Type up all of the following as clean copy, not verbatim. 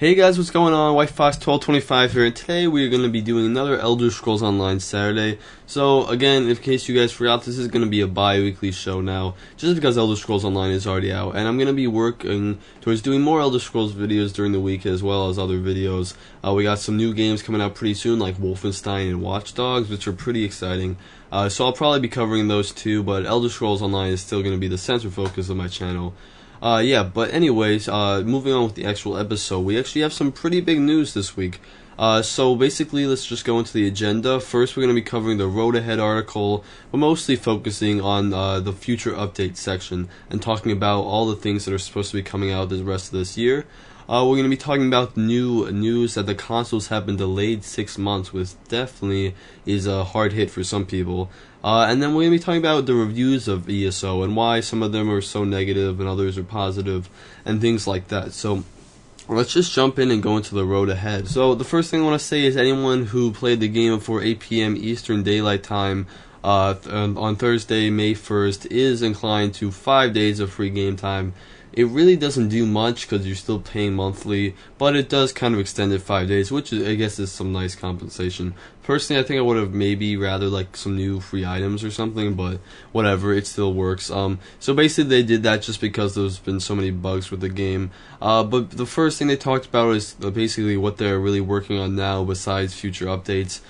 Hey guys, what's going on? WhiteFox 1225 here, and today we are going to be doing another Elder Scrolls Online Saturday. So again, in case you guys forgot, this is going to be a bi-weekly show now, just because Elder Scrolls Online is already out, and I'm going to be working towards doing more Elder Scrolls videos during the week as well as other videos. We got some new games coming out pretty soon, like Wolfenstein and Watchdogs, which are pretty exciting. So I'll probably be covering those too, but Elder Scrolls Online is still going to be the central focus of my channel. But anyways, moving on with the actual episode, we actually have some pretty big news this week. So basically, let's just go into the agenda. First, we're going to be covering the Road Ahead article, but mostly focusing on the future update section and talking about all the things that are supposed to be coming out the rest of this year. We're going to be talking about new news that the consoles have been delayed 6 months, which definitely is a hard hit for some people. And then we're going to be talking about the reviews of ESO and why some of them are so negative and others are positive and things like that. So let's just jump in and go into the road ahead. So the first thing I want to say is anyone who played the game before 8 p.m. Eastern Daylight Time on Thursday, May 1st, is inclined to 5 days of free game time. It really doesn't do much because you're still paying monthly, but it does kind of extend it 5 days, which is, I guess, is some nice compensation. Personally, I think I would have maybe rather like some new free items or something, but whatever, it still works. So basically they did that just because there's been so many bugs with the game. But the first thing they talked about is basically what they're really working on now besides future updates.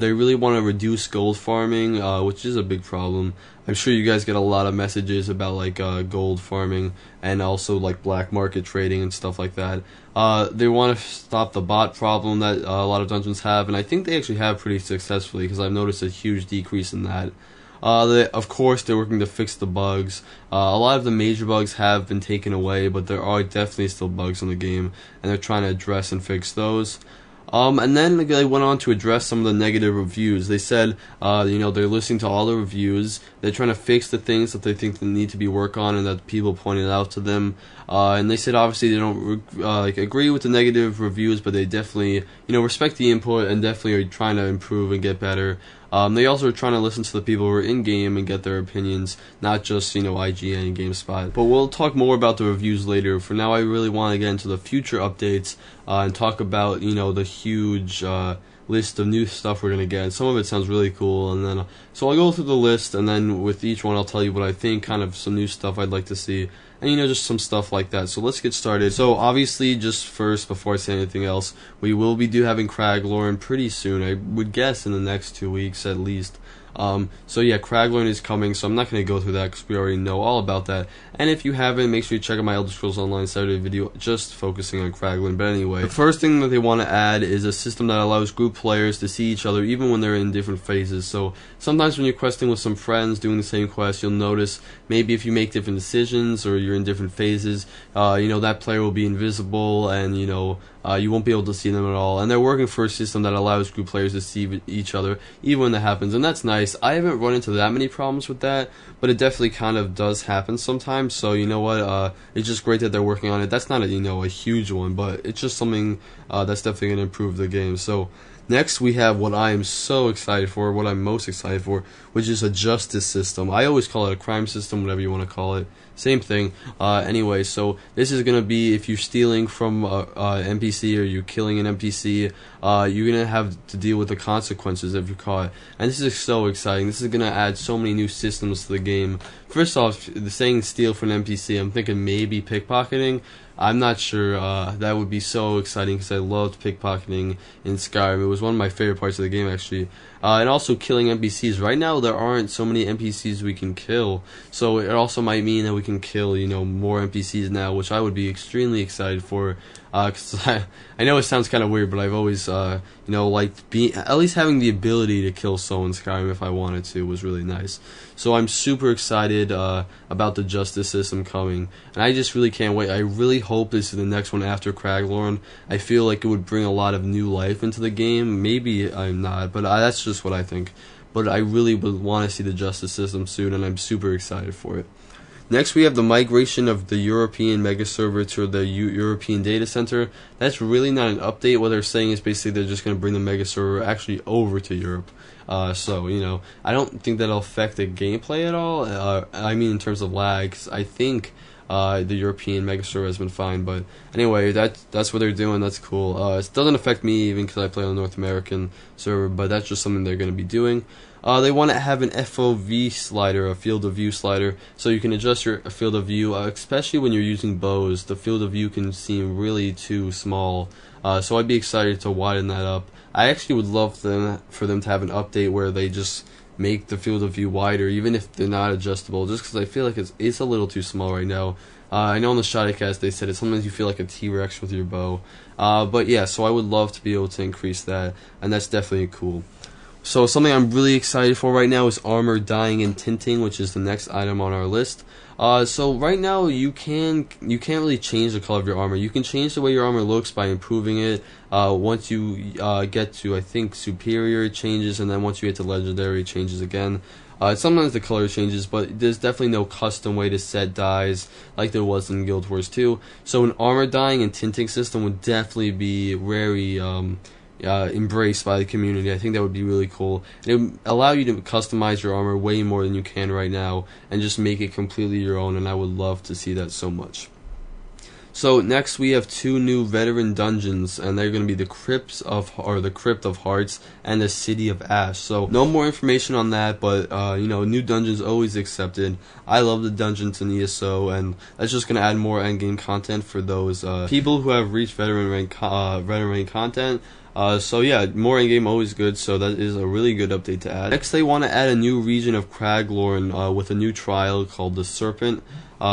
They really want to reduce gold farming, which is a big problem. I'm sure you guys get a lot of messages about like gold farming and also like black market trading and stuff like that. They want to stop the bot problem that a lot of dungeons have, and I think they actually have pretty successfully because I've noticed a huge decrease in that. Of course, they're working to fix the bugs. A lot of the major bugs have been taken away, but there are definitely still bugs in the game, and they're trying to address and fix those. And then they went on to address some of the negative reviews. They said, you know, they're listening to all the reviews. They're trying to fix the things that they think they need to be worked on and that people pointed out to them. And they said, obviously, they don't agree with the negative reviews, but they definitely, you know, respect the input and definitely are trying to improve and get better. They also are trying to listen to the people who are in-game and get their opinions, not just, you know, IGN and GameSpot. But we'll talk more about the reviews later. For now, I really want to get into the future updates and talk about, you know, the huge list of new stuff we're going to get. Some of it sounds really cool. And then, so I'll go through the list, and then with each one I'll tell you what I think, kind of some new stuff I'd like to see. And, you know, just some stuff like that. So let's get started. So obviously, just first, before I say anything else, we will be having Craglorn pretty soon. I would guess in the next 2 weeks at least. So yeah, Craglorn is coming, so I'm not going to go through that because we already know all about that. And if you haven't, make sure you check out my Elder Scrolls Online Saturday video just focusing on Craglorn. But anyway, the first thing that they want to add is a system that allows group players to see each other even when they're in different phases. So sometimes when you're questing with some friends doing the same quest, you'll notice maybe if you make different decisions or you're in different phases, you know, that player will be invisible and, you know, you won't be able to see them at all. And they're working for a system that allows group players to see each other even when that happens, and that's nice. I haven't run into that many problems with that, but it definitely kind of does happen sometimes. So you know what, it's just great that they're working on it. That's not a, you know, a huge one, but it's just something that's definitely going to improve the game. So next, we have what I am so excited for, what I'm most excited for, which is a justice system. I always call it a crime system, whatever you want to call it. Same thing. Anyway, so this is going to be if you're stealing from an NPC or you're killing an NPC, you're going to have to deal with the consequences if you're caught. And this is so exciting. This is going to add so many new systems to the game. First off, saying steal from an NPC, I'm thinking maybe pickpocketing. I'm not sure, that would be so exciting because I loved pickpocketing in Skyrim. It was one of my favorite parts of the game, actually. And also killing NPCs. Right now, there aren't so many NPCs we can kill, so it also might mean that we can kill, you know, more NPCs now, which I would be extremely excited for. Because I know it sounds kind of weird, but I've always, you know, liked at least having the ability to kill someone in Skyrim if I wanted to was really nice. So I'm super excited about the justice system coming, and I just really can't wait. I really hope this is the next one after Craglorn. I feel like it would bring a lot of new life into the game. Maybe I'm not, but that's just what I think. But I really would want to see the justice system soon, and I'm super excited for it. Next, we have the migration of the European mega server to the European data center. That's really not an update. What they're saying is basically they're just going to bring the mega server actually over to Europe. So, you know, I don't think that'll affect the gameplay at all. I mean, in terms of lags, I think The European megastore has been fine, but anyway, that's what they're doing. That's cool. It doesn't affect me even because I play on the North American server, but that's just something they're going to be doing. They want to have an FOV slider, a field of view slider, so you can adjust your field of view, especially when you're using bows. The field of view can seem really too small, so I'd be excited to widen that up. I actually would love for them to have an update where they just make the field of view wider, even if they're not adjustable, just because I feel like it's a little too small right now. I know on the ShoddyCast they said it, sometimes you feel like a T-Rex with your bow. But yeah, so I would love to be able to increase that, and that's definitely cool. So something I'm really excited for right now is armor dyeing and tinting, which is the next item on our list. So right now you can't really change the color of your armor. You can change the way your armor looks by improving it. Once you get to, I think, superior, it changes, and then once you get to legendary, it changes again. Sometimes the color changes, but there's definitely no custom way to set dyes like there was in Guild Wars 2. So an armor dyeing and tinting system would definitely be very embraced by the community. I think that would be really cool. And it would allow you to customize your armor way more than you can right now and just make it completely your own, and I would love to see that so much. So next we have two new veteran dungeons, and they're going to be the Crypt of Hearts and the City of Ash. So no more information on that, but you know, new dungeons always accepted. I love the dungeons in ESO, and that's just going to add more endgame content for those people who have reached veteran rank content. So yeah, more in-game always good, so that is a really good update to add. Next, they want to add a new region of Craglorn with a new trial called the Serpent.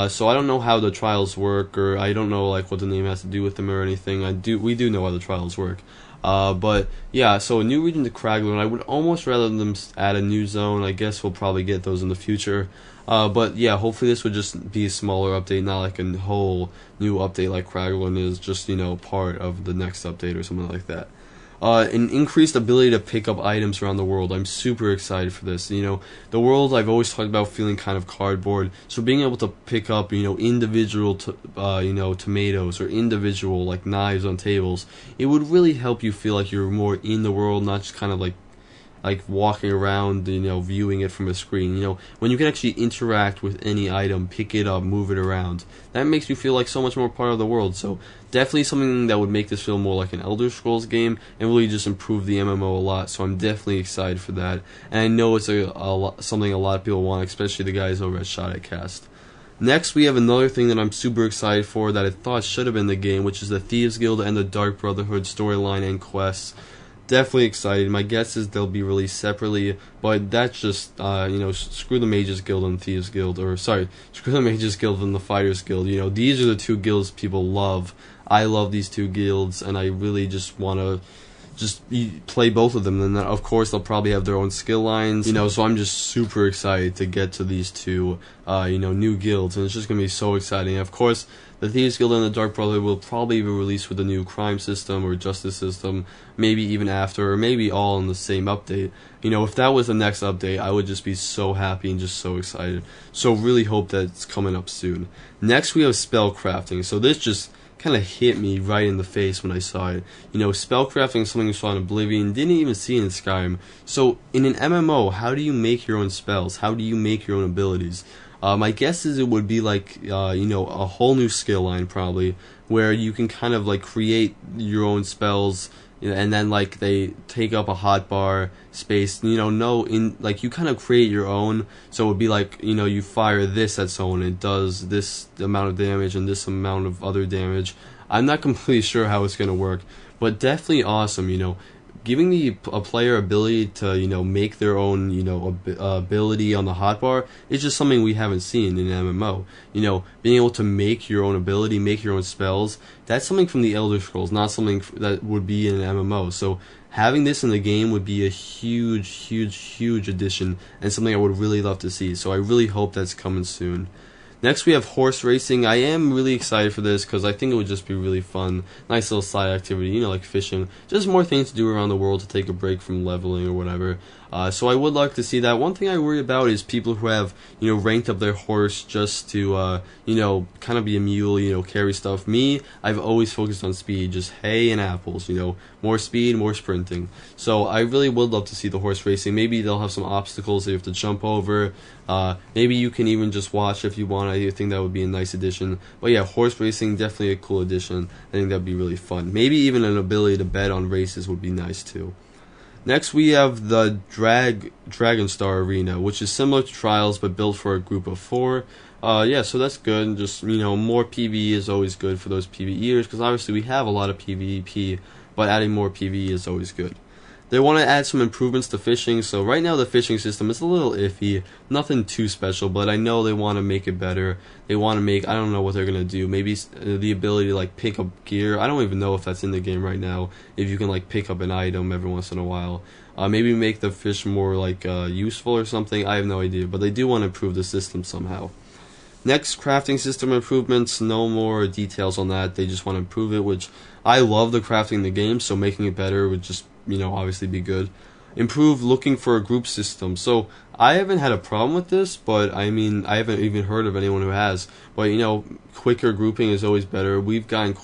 So I don't know how the trials work, or I don't know like what the name has to do with them or anything. We do know how the trials work. But yeah, so a new region to Craglorn. I would almost rather them add a new zone. I guess we'll probably get those in the future. But yeah, hopefully this would just be a smaller update, not like a whole new update like Craglorn is, just, you know, part of the next update or something like that. An increased ability to pick up items around the world. I'm super excited for this. You know, the world I've always talked about feeling kind of cardboard. So being able to pick up, you know, individual, tomatoes or individual like knives on tables, it would really help you feel like you're more in the world, not just kind of like walking around, you know, viewing it from a screen. You know, when you can actually interact with any item, pick it up, move it around, that makes you feel like so much more part of the world. So definitely something that would make this feel more like an Elder Scrolls game and really just improve the MMO a lot. So I'm definitely excited for that, and I know it's something a lot of people want, especially the guys over at ShoddyCast. Next, we have another thing that I'm super excited for that I thought should have been the game, which is the Thieves' Guild and the Dark Brotherhood storyline and quests. Definitely excited. My guess is they'll be released separately, but that's just, you know, screw the Mages Guild and Thieves Guild, or sorry, screw the Mages Guild and the Fighters Guild. You know, these are the two guilds people love. I love these two guilds, and I really just want to just play both of them. And then, of course, they'll probably have their own skill lines, you know, so I'm just super excited to get to these two, you know, new guilds, and it's just going to be so exciting. And of course, the Thieves Guild and the Dark Brotherhood will probably be released with a new crime system or justice system, maybe even after, or maybe all in the same update. You know, if that was the next update, I would just be so happy and just so excited. So really hope that's coming up soon. Next, we have Spellcrafting. So this just kind of hit me right in the face when I saw it. You know, Spellcrafting is something you saw in Oblivion, didn't even see in Skyrim. So in an MMO, how do you make your own spells? How do you make your own abilities? My guess is it would be like, you know, a whole new skill line probably, where you can kind of like create your own spells, you know, and then like they take up a hotbar space, you know, you kind of create your own. So it would be like, you know, you fire this at someone, it does this amount of damage and this amount of other damage. I'm not completely sure how it's going to work, but definitely awesome, you know. Giving a player ability to, you know, make their own, you know, ability on the hotbar is just something we haven't seen in an MMO. You know, being able to make your own ability, make your own spells, that's something from the Elder Scrolls, not something that would be in an MMO. So having this in the game would be a huge, huge, huge addition, and something I would really love to see. So I really hope that's coming soon. Next, we have horse racing. I am really excited for this because I think it would just be really fun. Nice little side activity, you know, like fishing. Just more things to do around the world to take a break from leveling or whatever. So I would like to see that. One thing I worry about is people who have, you know, ranked up their horse just to, you know, kind of be a mule, you know, carry stuff. Me, I've always focused on speed, just hay and apples, you know. More speed, more sprinting. So I really would love to see the horse racing. Maybe they'll have some obstacles that you have to jump over. Maybe you can even just watch if you want to I do think that would be a nice addition. But yeah, horse racing, definitely a cool addition. I think that would be really fun. Maybe even an ability to bet on races would be nice too. Next we have the Dragonstar Arena, which is similar to Trials but built for a group of 4. Yeah, so that's good. And just, you know, more PvE is always good for those PvEers, because obviously we have a lot of PvP, but adding more PvE is always good. They want to add some improvements to fishing, so right now the fishing system is a little iffy, nothing too special, but I know they want to make it better. They want to make, I don't know what they're going to do, maybe the ability to like pick up gear. I don't even know if that's in the game right now, if you can like pick up an item every once in a while. Maybe make the fish more like useful or something, I have no idea, but they do want to improve the system somehow. Next, crafting system improvements, no more details on that, they just want to improve it, which I love the crafting in the game, so making it better would just, you know, obviously be good. Improve looking for a group system, so I haven't had a problem with this, but I mean, I haven't even heard of anyone who has, but you know, quicker grouping is always better. We've gotten,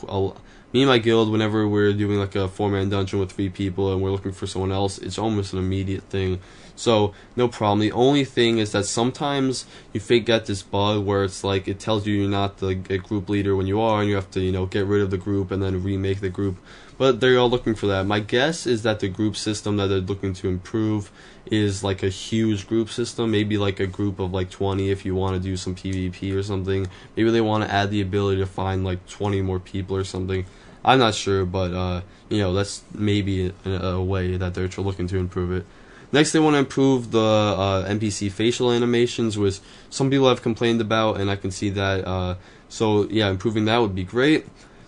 me and my guild, whenever we're doing like a 4-man dungeon with 3 people and we're looking for someone else, it's almost an immediate thing. So, no problem. The only thing is that sometimes you get this bug where it's like it tells you you're not the group leader when you are, and you have to, you know, get rid of the group and then remake the group. But they're all looking for that. My guess is that the group system that they're looking to improve is like a huge group system, maybe like a group of like 20 if you want to do some PvP or something. Maybe they want to add the ability to find like 20 more people or something. I'm not sure, but you know, that's maybe a way that they're looking to improve it. Next, they want to improve the NPC facial animations, which some people have complained about, and I can see that. So, yeah, improving that would be great.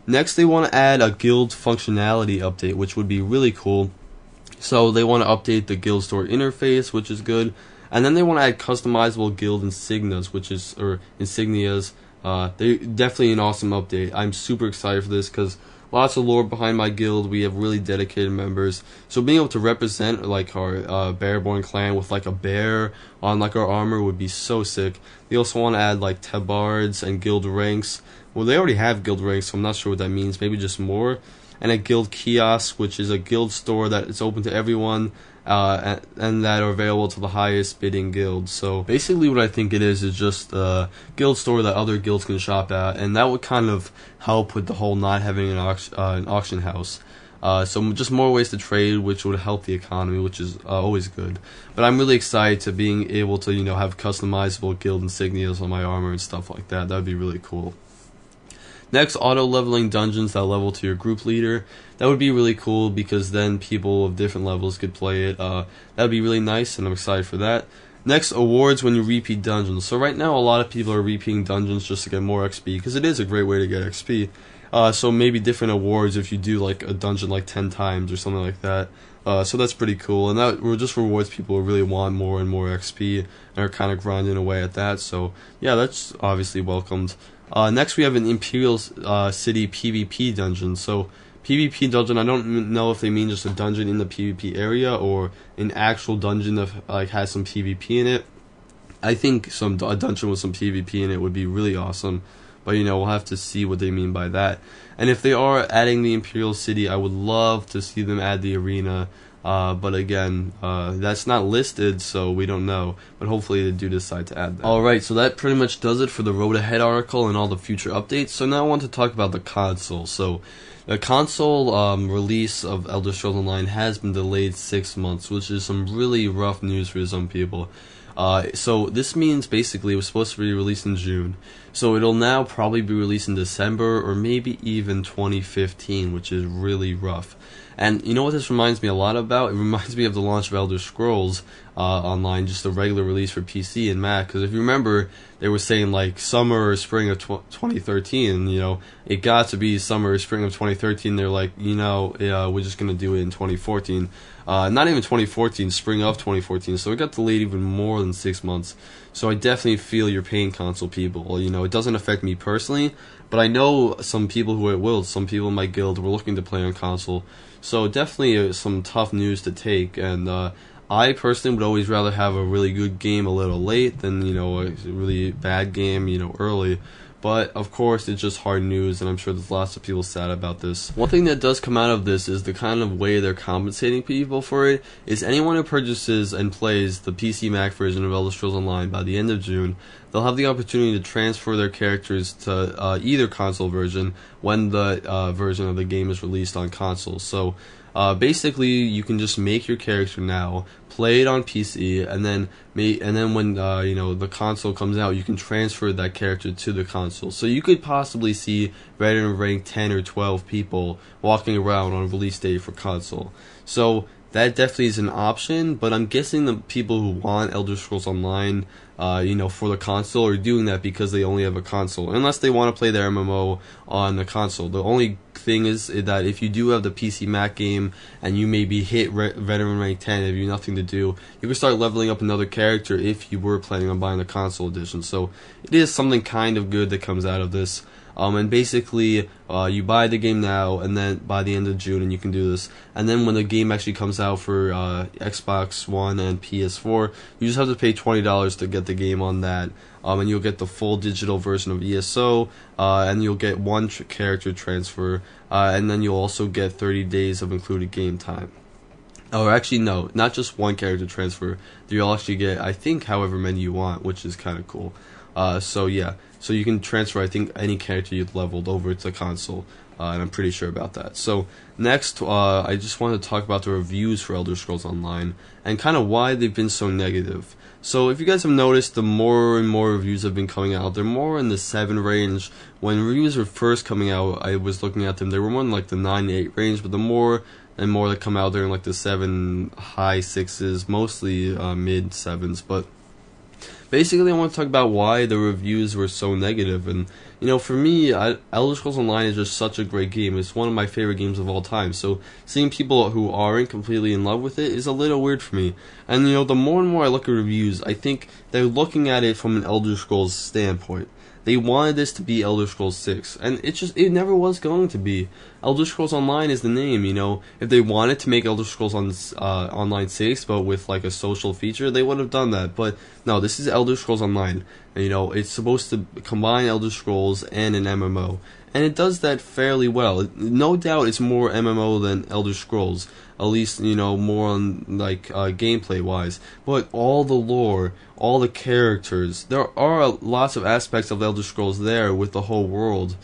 Next, they want to add a guild functionality update, which would be really cool. So, they want to update the guild store interface, which is good. And then they want to add customizable guild insignias, which is, or insignias. They're definitely an awesome update. I'm super excited for this, because lots of lore behind my guild. We have really dedicated members, so being able to represent like our Bearborn Clan with like a bear on like our armor would be so sick. They also want to add like tabards and guild ranks. Well, they already have guild ranks, so I'm not sure what that means. Maybe just more. And a guild kiosk, which is a guild store that is open to everyone, and that are available to the highest bidding guild. So basically what I think it is just a guild store that other guilds can shop at, and that would kind of help with the whole not having an auction house. So just more ways to trade, which would help the economy, which is always good. But I'm really excited to being able to, you know, have customizable guild insignias on my armor and stuff like that. That would be really cool. Next, auto-leveling dungeons that level to your group leader. That would be really cool, because then people of different levels could play it. That would be really nice, and I'm excited for that. Next, awards when you repeat dungeons. So right now, a lot of people are repeating dungeons just to get more XP, because it is a great way to get XP. So maybe different awards if you do like a dungeon like 10 times or something like that. So that's pretty cool, and that just rewards people who really want more and more XP and are kind of grinding away at that. So yeah, that's obviously welcomed. Next, we have an Imperial City PvP dungeon. So, PvP dungeon, I don't know if they mean just a dungeon in the PvP area or an actual dungeon that like has some PvP in it. I think a dungeon with some PvP in it would be really awesome. But, you know, we'll have to see what they mean by that. And if they are adding the Imperial City, I would love to see them add the arena. But again, that's not listed, so we don't know, but hopefully they do decide to add that. Alright, so that pretty much does it for the Road Ahead article and all the future updates. So now I want to talk about the console. So the console release of Elder Scrolls Online has been delayed 6 months, which is some really rough news for some people. So this means basically it was supposed to be released in June, so it'll now probably be released in December or maybe even 2015, which is really rough. And you know what this reminds me a lot about? It reminds me of the launch of Elder Scrolls Online, just the regular release for PC and Mac, because if you remember, they were saying like summer or spring of 2013, you know, it got to be summer or spring of 2013, they're like, you know, we're just going to do it in 2014. Not even 2014, spring of 2014, so it got delayed even more than 6 months. So I definitely feel your pain, console people. You know, it doesn't affect me personally, but I know some people who it will. Some people in my guild were looking to play on console. So definitely some tough news to take, and I personally would always rather have a really good game a little late than, you know, a really bad game, you know, early. But, of course, it's just hard news, and I'm sure there's lots of people sad about this. One thing that does come out of this is the kind of way they're compensating people for it is anyone who purchases and plays the PC Mac version of Elder Scrolls Online by the end of June, they'll have the opportunity to transfer their characters to either console version when the version of the game is released on console. So, basically, you can just make your character now, play it on PC, and then when you know, the console comes out, you can transfer that character to the console. So you could possibly see veteran rank 10 or 12 people walking around on release day for console. So that definitely is an option, but I'm guessing the people who want Elder Scrolls Online, you know, for the console are doing that because they only have a console, unless they want to play their MMO on the console. The only thing is that if you do have the PC Mac game and you maybe hit veteran rank 10 and you have nothing to do, you can start leveling up another character if you were planning on buying the console edition. So it is something kind of good that comes out of this. And basically, you buy the game now, and then by the end of June, and you can do this. And then when the game actually comes out for Xbox One and PS4, you just have to pay $20 to get the game on that. And you'll get the full digital version of ESO, and you'll get one character transfer, and then you'll also get 30 days of included game time. Or actually, no, not just one character transfer. You'll actually get, I think, however many you want, which is kind of cool. So yeah, so you can transfer, I think, any character you've leveled over to the console, and I'm pretty sure about that. So next, I just want to talk about the reviews for Elder Scrolls Online and kind of why they've been so negative. So if you guys have noticed, the more and more reviews have been coming out. They're more in the 7 range. When reviews were first coming out, I was looking at them. They were more in like the 9 to 8 range, but the more and more that come out, they're in like the 7, high 6s, mostly mid 7s, but basically, I want to talk about why the reviews were so negative. And, you know, for me, Elder Scrolls Online is just such a great game. It's one of my favorite games of all time. So seeing people who aren't completely in love with it is a little weird for me. And, you know, the more and more I look at reviews, I think they're looking at it from an Elder Scrolls standpoint. They wanted this to be Elder Scrolls 6, and it never was going to be. Elder Scrolls Online is the name, you know. If they wanted to make Elder Scrolls Online 6, but with like a social feature, they would have done that. But no, this is Elder Scrolls Online. And, you know, it's supposed to combine Elder Scrolls and an MMO, and it does that fairly well. No doubt, it's more MMO than Elder Scrolls. At least, you know, more on like gameplay wise. But all the lore, all the characters, there are lots of aspects of Elder Scrolls there with the whole world.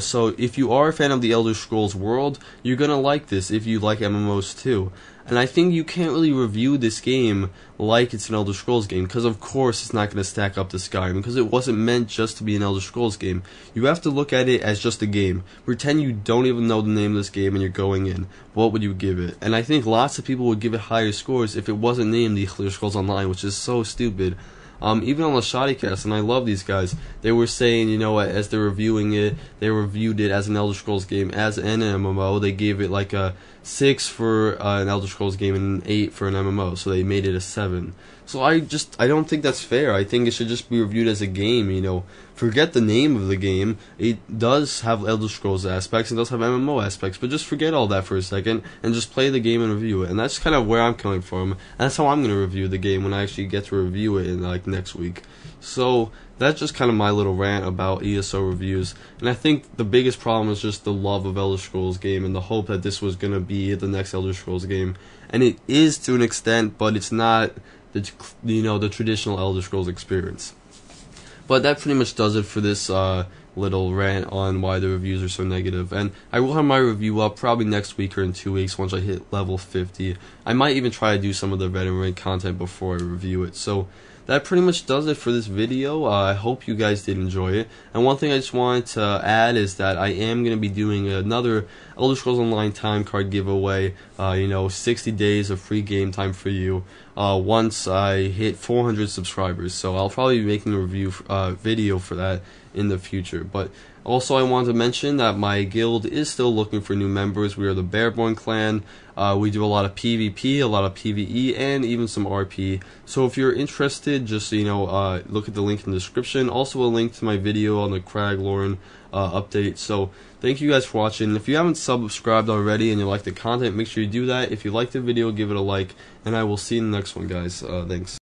So if you are a fan of the Elder Scrolls world, you're gonna like this if you like MMOs too. And I think you can't really review this game like it's an Elder Scrolls game, because of course it's not going to stack up to Skyrim, because it wasn't meant just to be an Elder Scrolls game. You have to look at it as just a game. Pretend you don't even know the name of this game and you're going in. What would you give it? And I think lots of people would give it higher scores if it wasn't named the Elder Scrolls Online, which is so stupid. Even on the ShoddyCast, and I love these guys, they were saying, you know, as they're reviewing it, they reviewed it as an Elder Scrolls game, as an MMO. They gave it like a 6 for an Elder Scrolls game and an 8 for an MMO, so they made it a 7. So I don't think that's fair. I think it should just be reviewed as a game, you know. Forget the name of the game. It does have Elder Scrolls aspects, and does have MMO aspects, but just forget all that for a second, and just play the game and review it. And that's kind of where I'm coming from, and that's how I'm going to review the game when I actually get to review it in, like, next week. So that's just kind of my little rant about ESO reviews, and I think the biggest problem is just the love of Elder Scrolls game and the hope that this was going to be the next Elder Scrolls game. And it is to an extent, but it's not the, you know, the traditional Elder Scrolls experience. But that pretty much does it for this little rant on why the reviews are so negative. And I will have my review up probably next week or in 2 weeks once I hit level 50. I might even try to do some of the veteran rank content before I review it. So that pretty much does it for this video. I hope you guys did enjoy it. And one thing I just wanted to add is that I am going to be doing another Elder Scrolls Online time card giveaway. You know, 60 days of free game time for you once I hit 400 subscribers. So I'll probably be making a review video for that in the future. But also, I want to mention that my guild is still looking for new members. We are the Bearborn Clan. We do a lot of PvP, a lot of PvE, and even some RP. So if you're interested, just, you know, look at the link in the description. Also a link to my video on the Craglorn update. So thank you guys for watching. If you haven't subscribed already and you like the content, make sure you do that. If you like the video, give it a like. And I will see you in the next one, guys. Thanks.